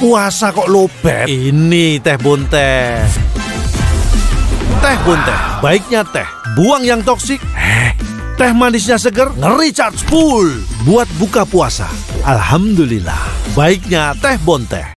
Puasa kok lobet? Ini teh bonteh. Teh bonteh, baiknya teh. Buang yang toksik. Teh manisnya seger, nge-recharge full. Buat buka puasa. Alhamdulillah, baiknya teh bonteh.